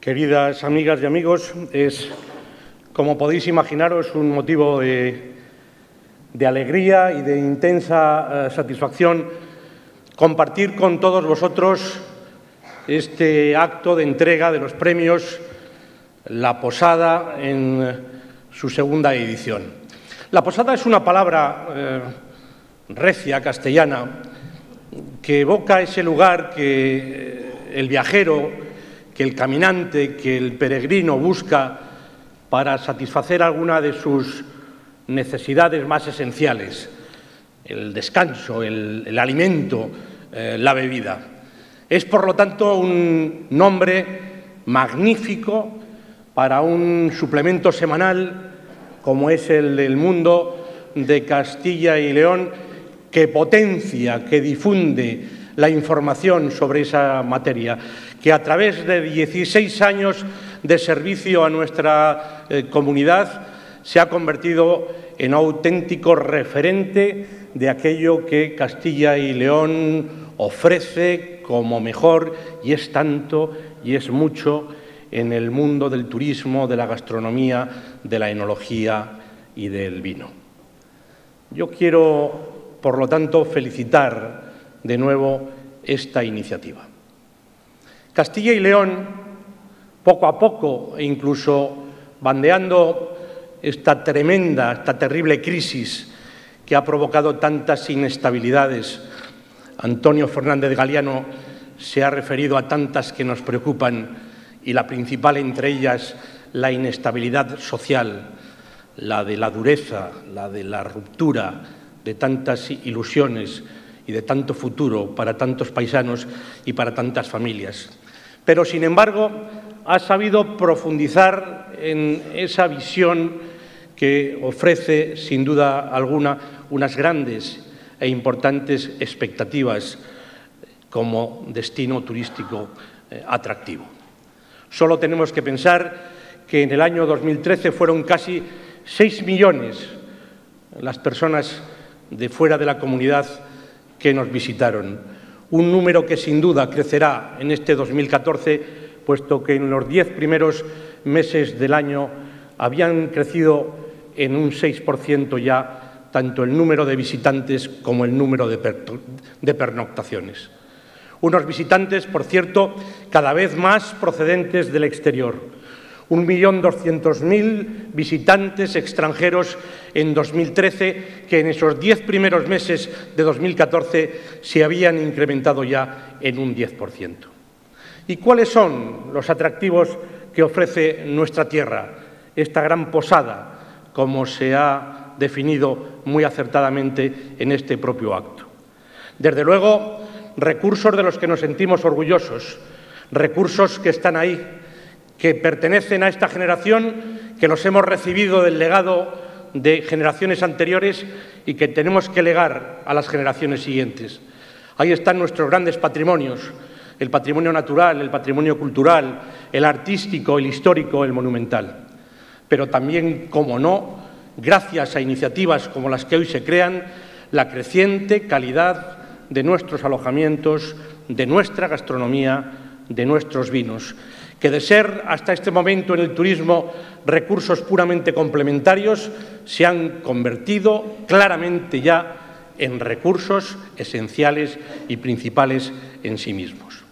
Queridas amigas y amigos, es, como podéis imaginaros, un motivo de alegría y de intensa satisfacción compartir con todos vosotros este acto de entrega de los premios La Posada en su segunda edición. La Posada es una palabra recia, castellana, que evoca ese lugar que el viajero, que el caminante, que el peregrino busca para satisfacer alguna de sus necesidades más esenciales: el descanso, el alimento, la bebida. Es, por lo tanto, un nombre magnífico para un suplemento semanal como es el del Mundo de Castilla y León, que potencia, que difunde la información sobre esa materia, que a través de 16 años de servicio a nuestra comunidad se ha convertido en auténtico referente de aquello que Castilla y León ofrece como mejor, y es tanto y es mucho, en el mundo del turismo, de la gastronomía, de la enología y del vino. Yo quiero, por lo tanto, felicitar de nuevo esta iniciativa. Castilla y León, poco a poco, e incluso bandeando esta tremenda, esta terrible crisis que ha provocado tantas inestabilidades. Antonio Fernández Galeano se ha referido a tantas que nos preocupan, y la principal entre ellas, la inestabilidad social, la de la dureza, la de la ruptura de tantas ilusiones y de tanto futuro para tantos paisanos y para tantas familias. Pero, sin embargo, ha sabido profundizar en esa visión que ofrece, sin duda alguna, unas grandes e importantes expectativas como destino turístico atractivo. Solo tenemos que pensar que en el año 2013 fueron casi 6 millones las personas de fuera de la comunidad que nos visitaron, un número que sin duda crecerá en este 2014, puesto que en los 10 primeros meses del año habían crecido en un 6% ya tanto el número de visitantes como el número de pernoctaciones. Unos visitantes, por cierto, cada vez más procedentes del exterior. 1.200.000 visitantes extranjeros en 2013, que en esos 10 primeros meses de 2014 se habían incrementado ya en un 10%. ¿Y cuáles son los atractivos que ofrece nuestra tierra, esta gran posada, como se ha definido muy acertadamente en este propio acto? Desde luego, recursos de los que nos sentimos orgullosos, recursos que están ahí, que pertenecen a esta generación, que los hemos recibido del legado de generaciones anteriores y que tenemos que legar a las generaciones siguientes. Ahí están nuestros grandes patrimonios, el patrimonio natural, el patrimonio cultural, el artístico, el histórico, el monumental. Pero también, como no, gracias a iniciativas como las que hoy se crean, la creciente calidad de nuestros alojamientos, de nuestra gastronomía, de nuestros vinos, que de ser hasta este momento en el turismo recursos puramente complementarios, se han convertido claramente ya en recursos esenciales y principales en sí mismos.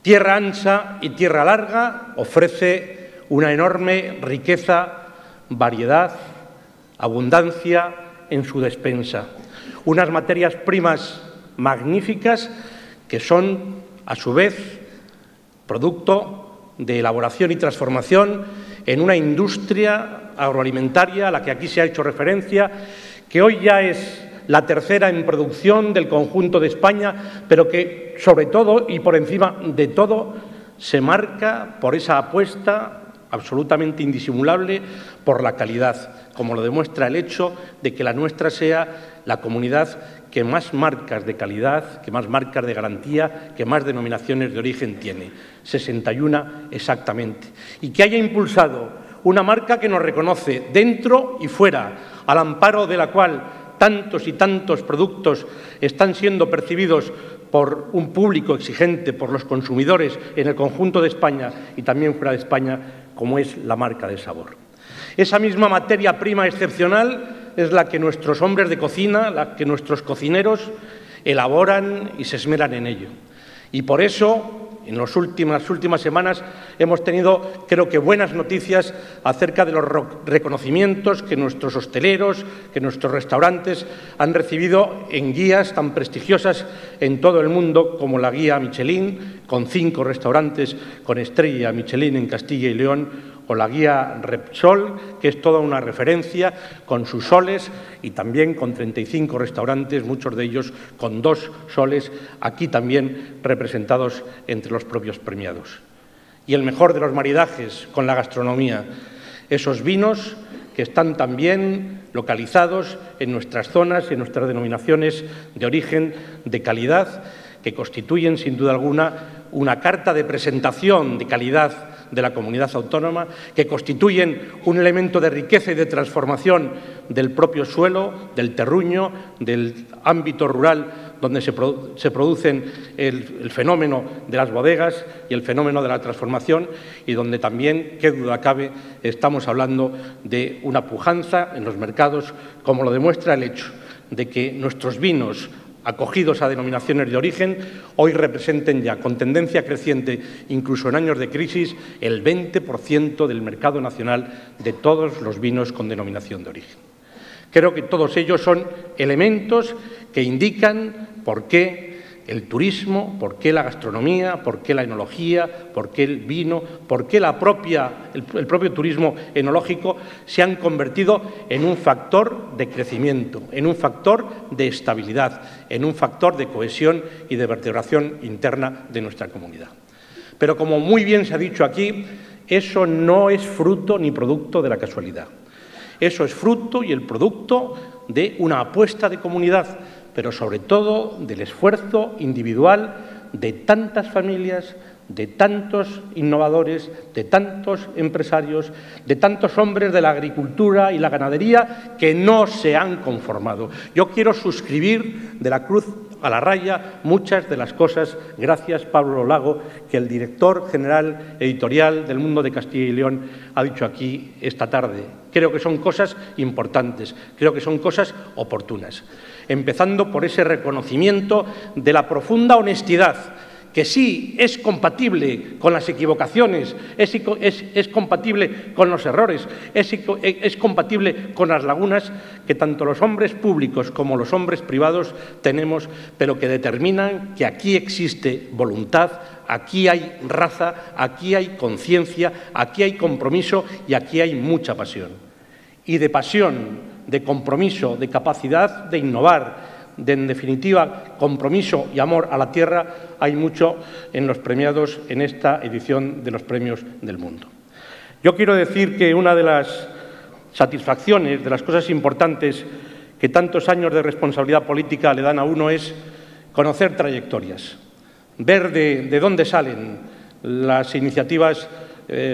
Tierra ancha y tierra larga ofrece una enorme riqueza, variedad, abundancia en su despensa. Unas materias primas magníficas que son, a su vez, producto de elaboración y transformación en una industria agroalimentaria a la que aquí se ha hecho referencia, que hoy ya es la tercera en producción del conjunto de España, pero que, sobre todo y por encima de todo, se marca por esa apuesta absolutamente indisimulable por la calidad, como lo demuestra el hecho de que la nuestra sea la comunidad que más marcas de calidad, que más marcas de garantía, que más denominaciones de origen tiene, 61 exactamente, y que haya impulsado una marca que nos reconoce dentro y fuera, al amparo de la cual tantos y tantos productos están siendo percibidos por un público exigente, por los consumidores en el conjunto de España y también fuera de España, como es la marca de sabor. Esa misma materia prima excepcional es la que nuestros hombres de cocina, la que nuestros cocineros elaboran y se esmeran en ello. Y por eso, en las últimas semanas hemos tenido, creo que, buenas noticias acerca de los reconocimientos que nuestros hosteleros, que nuestros restaurantes han recibido en guías tan prestigiosas en todo el mundo como la guía Michelin, con 5 restaurantes con estrella Michelin en Castilla y León, o la guía Repsol, que es toda una referencia, con sus soles y también con 35 restaurantes, muchos de ellos con 2 soles, aquí también representados entre los propios premiados. Y el mejor de los maridajes con la gastronomía, esos vinos que están también localizados en nuestras zonas, en nuestras denominaciones de origen, de calidad, que constituyen sin duda alguna una carta de presentación de calidad de la comunidad autónoma, que constituyen un elemento de riqueza y de transformación del propio suelo, del terruño, del ámbito rural, donde se producen el fenómeno de las bodegas y el fenómeno de la transformación, y donde también, qué duda cabe, estamos hablando de una pujanza en los mercados, como lo demuestra el hecho de que nuestros vinos acogidos a denominaciones de origen, hoy representen ya, con tendencia creciente, incluso en años de crisis, el 20% del mercado nacional de todos los vinos con denominación de origen. Creo que todos ellos son elementos que indican por qué el turismo, por qué la gastronomía, por qué la enología, por qué el vino, por qué el propio turismo enológico se han convertido en un factor de crecimiento, en un factor de estabilidad, en un factor de cohesión y de vertebración interna de nuestra comunidad. Pero como muy bien se ha dicho aquí, eso no es fruto ni producto de la casualidad. Eso es fruto y el producto de una apuesta de comunidad, pero sobre todo del esfuerzo individual de tantas familias, de tantos innovadores, de tantos empresarios, de tantos hombres de la agricultura y la ganadería que no se han conformado. Yo quiero suscribir de la cruz a la raya muchas de las cosas, gracias Pablo Lago, que el director general editorial del Mundo de Castilla y León ha dicho aquí esta tarde. Creo que son cosas importantes, creo que son cosas oportunas. Empezando por ese reconocimiento de la profunda honestidad, que sí es compatible con las equivocaciones, es compatible con los errores, es compatible con las lagunas que tanto los hombres públicos como los hombres privados tenemos, pero que determinan que aquí existe voluntad, aquí hay raza, aquí hay conciencia, aquí hay compromiso y aquí hay mucha pasión. Y de pasión, de compromiso, de capacidad de innovar, de, en definitiva, compromiso y amor a la tierra, hay mucho en los premiados en esta edición de los Premios del Mundo. Yo quiero decir que una de las satisfacciones, de las cosas importantes que tantos años de responsabilidad política le dan a uno es conocer trayectorias, ver de dónde salen las iniciativas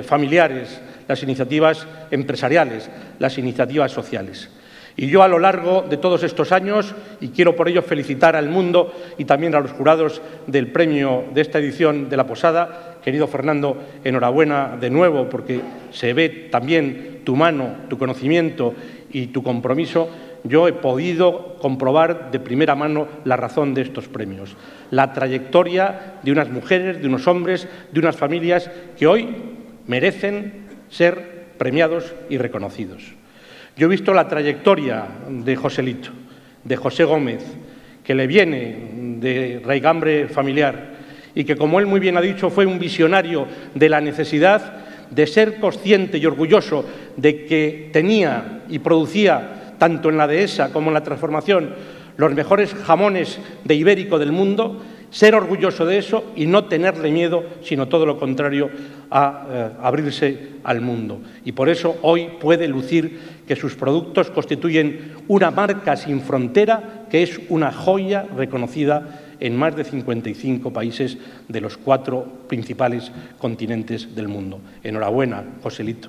familiares, las iniciativas empresariales, las iniciativas sociales. Y yo a lo largo de todos estos años, y quiero por ello felicitar al mundo y también a los jurados del premio de esta edición de La Posada, querido Fernando, enhorabuena de nuevo, porque se ve también tu mano, tu conocimiento y tu compromiso. Yo he podido comprobar de primera mano la razón de estos premios, la trayectoria de unas mujeres, de unos hombres, de unas familias que hoy merecen ser premiados y reconocidos. Yo he visto la trayectoria de Joselito, de José Gómez, que le viene de raigambre familiar y que, como él muy bien ha dicho, fue un visionario de la necesidad de ser consciente y orgulloso de que tenía y producía, tanto en la dehesa como en la transformación, los mejores jamones de ibérico del mundo, ser orgulloso de eso y no tenerle miedo, sino todo lo contrario, a abrirse al mundo. Y por eso hoy puede lucir que sus productos constituyen una marca sin frontera, que es una joya reconocida en más de 55 países de los 4 principales continentes del mundo. Enhorabuena, Joselito.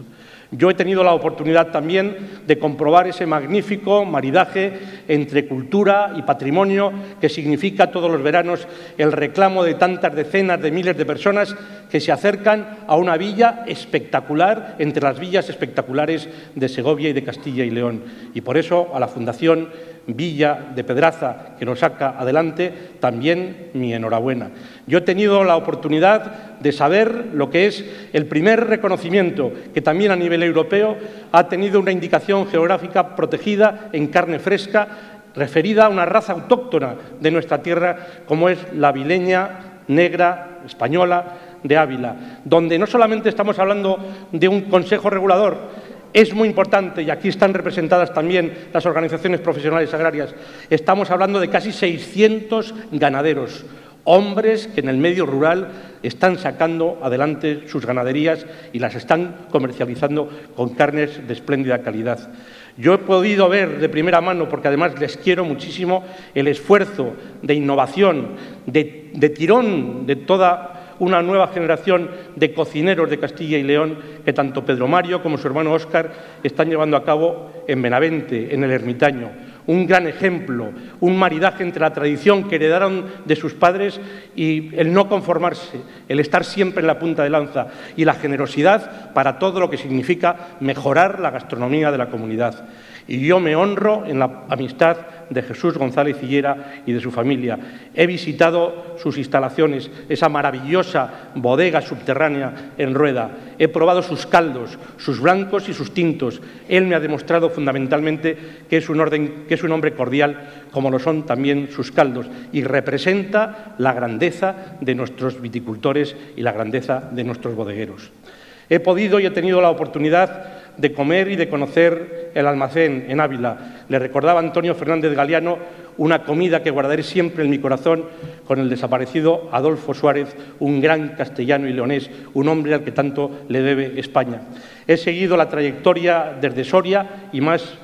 Yo he tenido la oportunidad también de comprobar ese magnífico maridaje entre cultura y patrimonio que significa todos los veranos el reclamo de tantas decenas de miles de personas que se acercan a una villa espectacular, entre las villas espectaculares de Segovia y de Castilla y León. Y por eso a la Fundación Villa de Pedraza, que nos saca adelante, también mi enhorabuena. Yo he tenido la oportunidad de saber lo que es el primer reconocimiento que también a nivel europeo ha tenido una indicación geográfica protegida en carne fresca, referida a una raza autóctona de nuestra tierra, como es la avileña negra española de Ávila, donde no solamente estamos hablando de un consejo regulador. Es muy importante, y aquí están representadas también las organizaciones profesionales agrarias, estamos hablando de casi 600 ganaderos, hombres que en el medio rural están sacando adelante sus ganaderías y las están comercializando con carnes de espléndida calidad. Yo he podido ver de primera mano, porque además les quiero muchísimo, el esfuerzo de innovación, de tirón de toda una nueva generación de cocineros de Castilla y León que tanto Pedro Mario como su hermano Óscar están llevando a cabo en Benavente, en el Ermitaño. Un gran ejemplo, un maridaje entre la tradición que heredaron de sus padres y el no conformarse, el estar siempre en la punta de lanza y la generosidad para todo lo que significa mejorar la gastronomía de la comunidad. Y yo me honro en la amistad de Jesús González Higuera y de su familia. He visitado sus instalaciones, esa maravillosa bodega subterránea en Rueda. He probado sus caldos, sus blancos y sus tintos. Él me ha demostrado fundamentalmente que es un hombre cordial, como lo son también sus caldos, y representa la grandeza de nuestros viticultores y la grandeza de nuestros bodegueros. He podido y he tenido la oportunidad de comer y de conocer el almacén en Ávila. Le recordaba a Antonio Fernández Galeano una comida que guardaré siempre en mi corazón con el desaparecido Adolfo Suárez, un gran castellano y leonés, un hombre al que tanto le debe España. He seguido la trayectoria desde Soria y más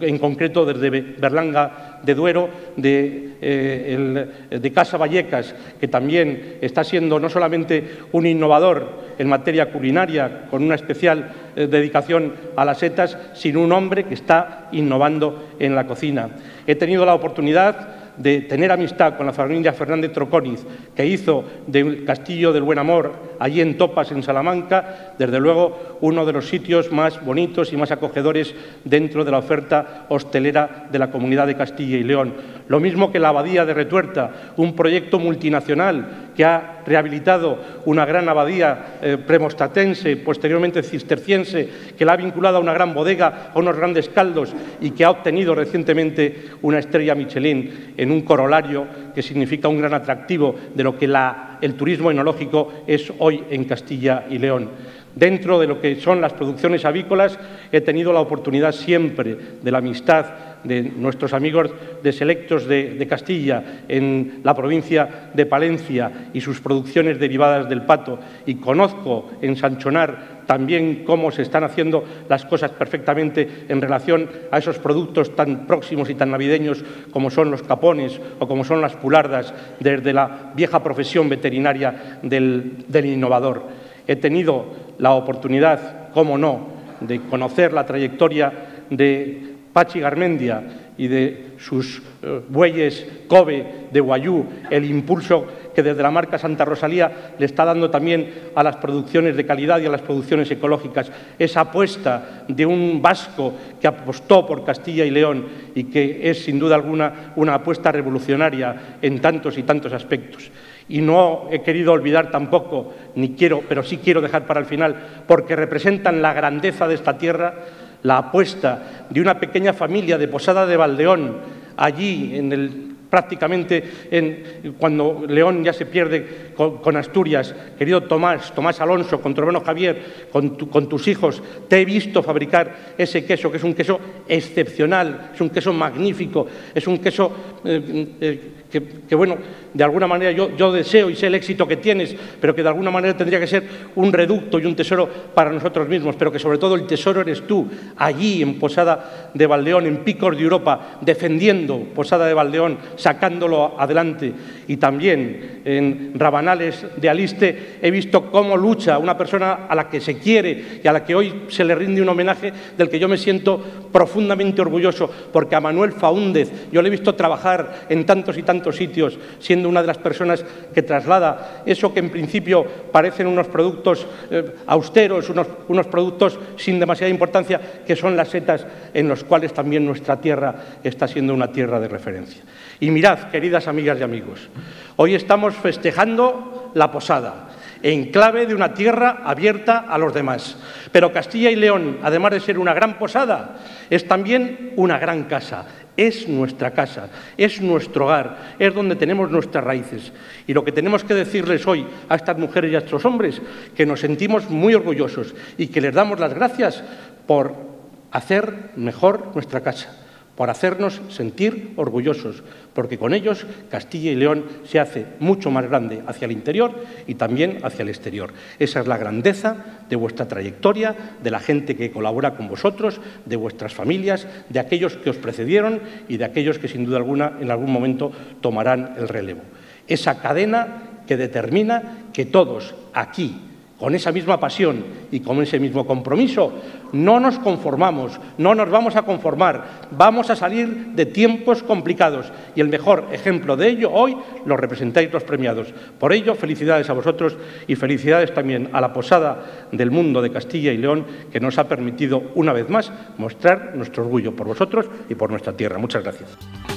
en concreto desde Berlanga de Duero, de Casa Vallecas, que también está siendo no solamente un innovador en materia culinaria, con una especial dedicación a las setas, sino un hombre que está innovando en la cocina. He tenido la oportunidad de tener amistad con la familia Fernández Trocóniz, que hizo del Castillo del Buen Amor, allí en Topas, en Salamanca, desde luego uno de los sitios más bonitos y más acogedores dentro de la oferta hostelera de la Comunidad de Castilla y León. Lo mismo que la Abadía de Retuerta, un proyecto multinacional que ha rehabilitado una gran abadía premostatense, posteriormente cisterciense, que la ha vinculado a una gran bodega, a unos grandes caldos y que ha obtenido recientemente una estrella Michelin en un corolario que significa un gran atractivo de lo que el turismo enológico es hoy en Castilla y León. Dentro de lo que son las producciones avícolas, he tenido la oportunidad siempre de la amistad de nuestros amigos de Selectos de Castilla, en la provincia de Palencia, y sus producciones derivadas del pato. Y conozco en Sanchonar también cómo se están haciendo las cosas perfectamente en relación a esos productos tan próximos y tan navideños como son los capones o como son las pulardas, desde la vieja profesión veterinaria del innovador. He tenido la oportunidad, cómo no, de conocer la trayectoria de Pachi Garmendia y de sus bueyes Cobe de Guayú, el impulso que desde la marca Santa Rosalía le está dando también a las producciones de calidad y a las producciones ecológicas. Esa apuesta de un vasco que apostó por Castilla y León y que es sin duda alguna una apuesta revolucionaria en tantos y tantos aspectos. Y no he querido olvidar tampoco, ni quiero, pero sí quiero dejar para el final, porque representan la grandeza de esta tierra, la apuesta de una pequeña familia de Posada de Valdeón, allí en cuando León ya se pierde con Asturias. Querido Tomás Alonso, con tu hermano Javier, con tus hijos, te he visto fabricar ese queso, que es un queso excepcional, es un queso magnífico, es un queso que bueno, de alguna manera yo deseo y sé el éxito que tienes, pero que de alguna manera tendría que ser un reducto y un tesoro para nosotros mismos, pero que sobre todo el tesoro eres tú, allí en Posada de Valdeón, en Picos de Europa, defendiendo Posada de Valdeón, sacándolo adelante. y también en Rabanales de Aliste he visto cómo lucha una persona a la que se quiere y a la que hoy se le rinde un homenaje del que yo me siento profundamente orgulloso, porque a Manuel Faúndez yo le he visto trabajar en tantos y tantos sitios, siendo una de las personas que traslada eso que en principio parecen unos productos austeros, unos productos sin demasiada importancia, que son las setas, en los cuales también nuestra tierra está siendo una tierra de referencia. Y mirad, queridas amigas y amigos, hoy estamos festejando La Posada, enclave de una tierra abierta a los demás. Pero Castilla y León, además de ser una gran posada, es también una gran casa. Es nuestra casa, es nuestro hogar, es donde tenemos nuestras raíces. Y lo que tenemos que decirles hoy a estas mujeres y a estos hombres, que nos sentimos muy orgullosos y que les damos las gracias por hacer mejor nuestra casa, por hacernos sentir orgullosos, porque con ellos Castilla y León se hace mucho más grande hacia el interior y también hacia el exterior. Esa es la grandeza de vuestra trayectoria, de la gente que colabora con vosotros, de vuestras familias, de aquellos que os precedieron y de aquellos que sin duda alguna en algún momento tomarán el relevo. Esa cadena que determina que todos aquí, con esa misma pasión y con ese mismo compromiso, no nos conformamos, no nos vamos a conformar, vamos a salir de tiempos complicados y el mejor ejemplo de ello hoy lo representáis los premiados. Por ello, felicidades a vosotros y felicidades también a la Posada del Mundo de Castilla y León, que nos ha permitido una vez más mostrar nuestro orgullo por vosotros y por nuestra tierra. Muchas gracias.